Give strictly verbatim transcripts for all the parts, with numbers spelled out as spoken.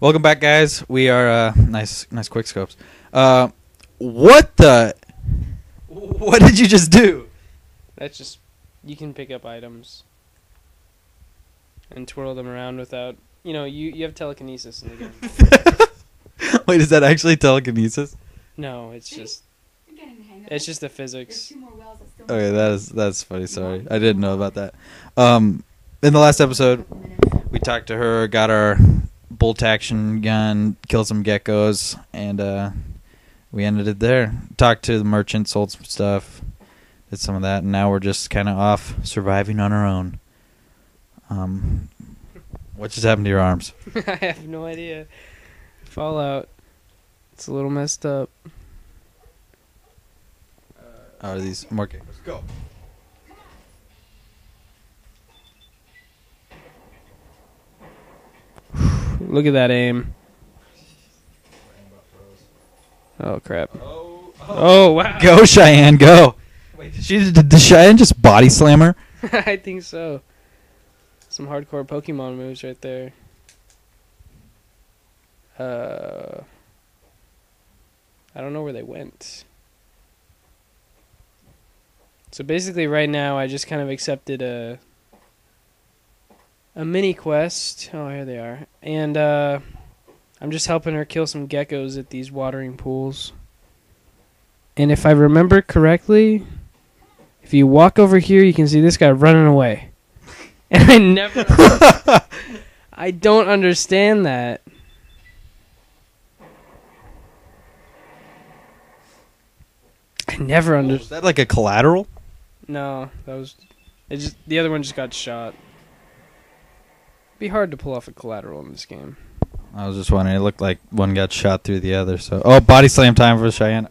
Welcome back, guys. We are uh, nice, nice quick scopes. Uh, what the? What did you just do? That's just you can pick up items and twirl them around without you know you you have telekinesis in the game. Wait, is that actually telekinesis? No, it's just it's just the physics. Okay, that is that's funny. Sorry, I didn't know about that. Um, in the last episode, we talked to her, got our bolt action gun, kill some geckos, and uh, we ended it there. Talked to the merchant, sold some stuff, did some of that, and now we're just kind of off surviving on our own. Um, what just happened to your arms? I have no idea. Fallout. It's a little messed up. Uh, oh, are these more games? Let's go. Look at that aim. Oh, crap. Oh, oh. oh wow. Go, Cheyenne, go. Wait, did, she, did, did Cheyenne just body slam her? I think so. Some hardcore Pokemon moves right there. Uh, I don't know where they went. So basically right now I just kind of accepted a... A mini quest. Oh, here they are. And uh, I'm just helping her kill some geckos at these watering pools. And if I remember correctly, if you walk over here, you can see this guy running away. And I never... I don't understand that. I never understood. Was that like a collateral? No, that was... It just, the other one just got shot. Be hard to pull off a collateral in this game. I was just wondering. It looked like one got shot through the other. So, oh, body slam time for Cheyenne.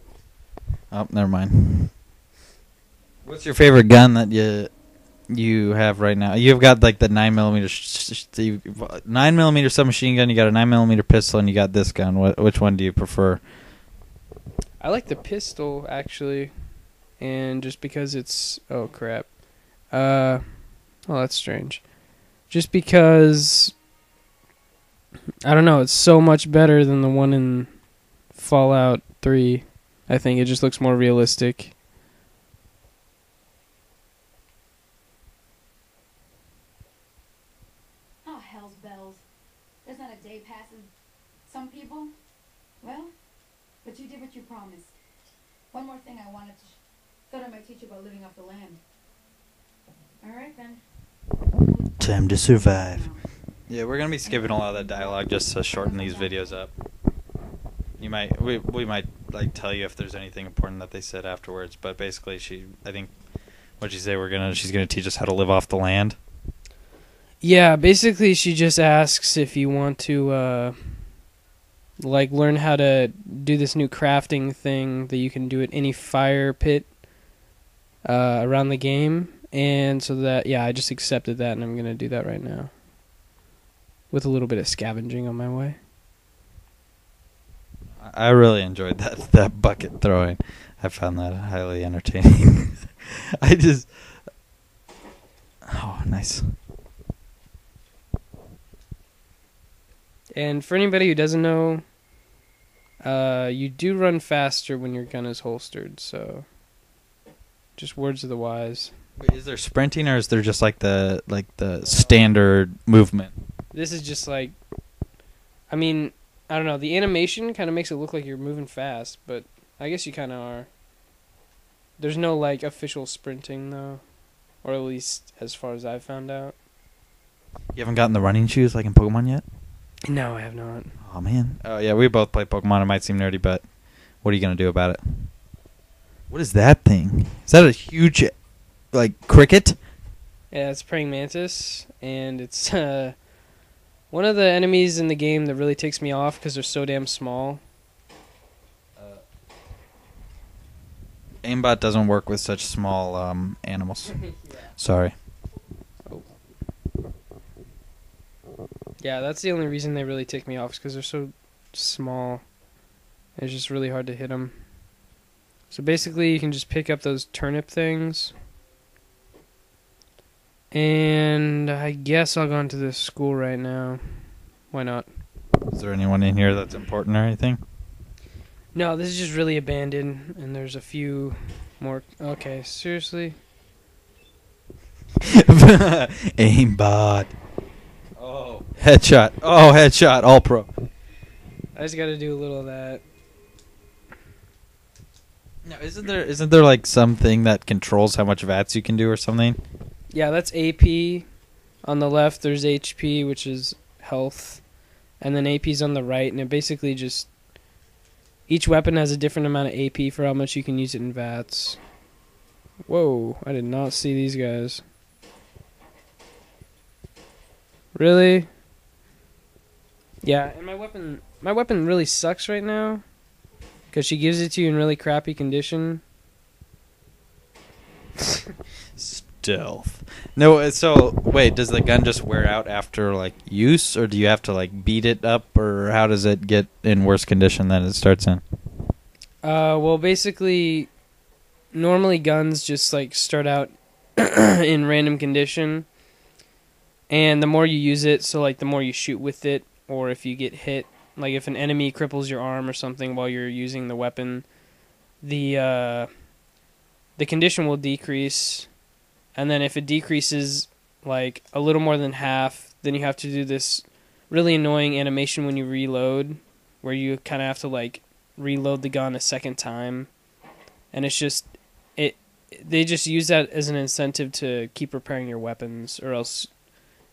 Oh, never mind. What's your favorite gun that you you have right now? You've got like the nine millimeter nine millimeter submachine gun. You got a nine millimeter pistol, and you got this gun. What, which one do you prefer? I like the pistol actually, and just because it's oh crap. Uh, oh, that's strange. Just because, I don't know, it's so much better than the one in Fallout three. I think it just looks more realistic. Oh, hell's bells. There's not a day passing. Some people, well, but you did what you promised. One more thing I wanted to, thought I might teach you about living off the land. All right, then. Time to survive. Yeah, we're gonna be skipping a lot of that dialogue just to shorten these videos up. You might, we we might like tell you if there's anything important that they said afterwards. But basically, she, I think, what she say, we're gonna, she's gonna teach us how to live off the land. Yeah, basically, she just asks if you want to, uh, like, learn how to do this new crafting thing that you can do at any fire pit uh, around the game. And so that, yeah, I just accepted that, and I'm going to do that right now. With a little bit of scavenging on my way. I really enjoyed that that bucket throwing. I found that highly entertaining. I just... Oh, nice. And for anybody who doesn't know, uh, you do run faster when your gun is holstered, so... Just words of the wise. Wait, is there sprinting, or is there just like the like the standard movement? This is just like, I mean, I don't know. The animation kind of makes it look like you're moving fast, but I guess you kind of are. There's no like official sprinting though, or at least as far as I've found out. You haven't gotten the running shoes like in Pokemon yet? No, I have not. Oh man. Oh yeah, we both play Pokemon. It might seem nerdy, but what are you gonna do about it? What is that thing? Is that a huge? Like cricket? Yeah, it's praying mantis, and it's uh, one of the enemies in the game that really takes me off because they're so damn small. Uh, aimbot doesn't work with such small um, animals. Yeah. Sorry. Oh. Yeah, that's the only reason they really tick me off is because they're so small. It's just really hard to hit them. So basically, you can just pick up those turnip things. And I guess I'll go into this school right now. Why not? Is there anyone in here that's important or anything? No, this is just really abandoned, and there's a few more. Okay, seriously? Aimbot. Oh. Headshot. Oh, headshot. All pro. I just gotta do a little of that. Now, isn't there, isn't there like something that controls how much VATS you can do or something? Yeah, that's A P. On the left, there's H P, which is health. And then A P's on the right, and it basically just... Each weapon has a different amount of A P for how much you can use it in VATS. Whoa, I did not see these guys. Really? Yeah, and my weapon my weapon really sucks right now, because she gives it to you in really crappy condition. Stealth. No, so, wait, does the gun just wear out after, like, use, or do you have to, like, beat it up, or how does it get in worse condition than it starts in? Uh, well, basically, normally guns just, like, start out in random condition, and the more you use it, so, like, the more you shoot with it, or if you get hit, like, if an enemy cripples your arm or something while you're using the weapon, the, uh, the condition will decrease. And then if it decreases, like, a little more than half, then you have to do this really annoying animation when you reload, where you kind of have to, like, reload the gun a second time. And it's just, it they just use that as an incentive to keep repairing your weapons, or else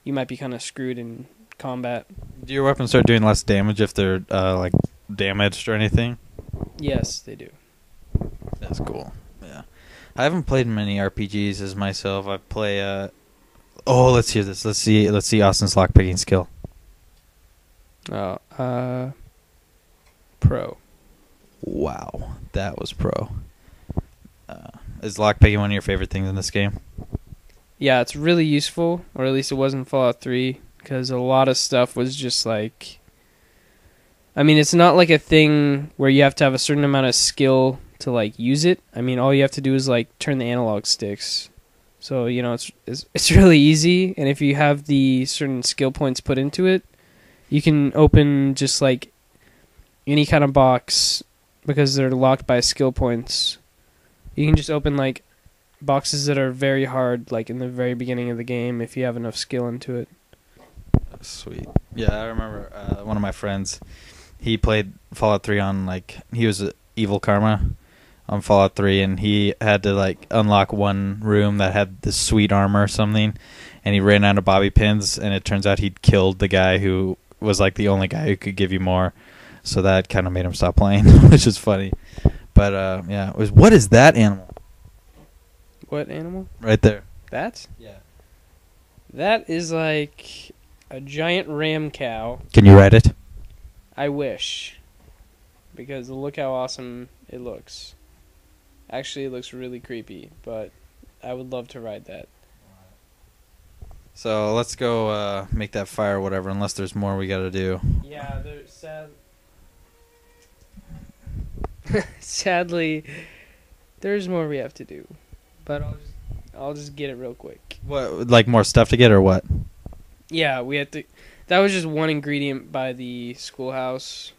you might be kind of screwed in combat. Do your weapons start doing less damage if they're, uh, like, damaged or anything? Yes, they do. That's cool. I haven't played many R P Gs as myself. I play. Uh, oh, let's hear this. Let's see. Let's see Austin's lockpicking skill. Oh, uh, pro. Wow, that was pro. Uh, is lockpicking one of your favorite things in this game? Yeah, it's really useful, or at least it was in Fallout three, because a lot of stuff was just like. I mean, it's not like a thing where you have to have a certain amount of skill to like use it. I mean, all you have to do is like turn the analog sticks, so you know it's it's, it's really easy. And if you have the certain skill points put into it, you can open just like any kind of box, because they're locked by skill points. You can just open like boxes that are very hard, like in the very beginning of the game, if you have enough skill into it. Sweet. Yeah, I remember uh, one of my friends, he played Fallout three on like, he was a Evil Karma on Fallout three, and he had to like unlock one room that had this sweet armor or something, and he ran out of bobby pins, and it turns out he'd killed the guy who was like the only guy who could give you more, so that kind of made him stop playing, which is funny. But uh, yeah, it was, what is that animal? What animal? Right there. That? Yeah. That is like a giant ram cow. Can you ride it? I wish. Because look how awesome it looks. Actually, it looks really creepy, but I would love to ride that. So let's go uh, make that fire or whatever, unless there's more we got to do. Yeah, there's sad... sadly, there's more we have to do. But I'll just, I'll just get it real quick. What, like more stuff to get or what? Yeah, we have to... That was just one ingredient by the schoolhouse...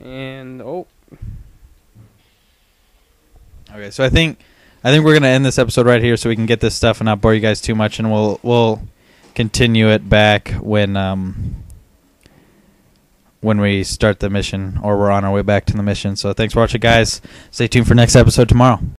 And oh, okay. So I think, I think we're gonna end this episode right here, so we can get this stuff and not bore you guys too much, and we'll we'll continue it back when um when we start the mission, or we're on our way back to the mission. So thanks for watching, guys. Stay tuned for next episode tomorrow.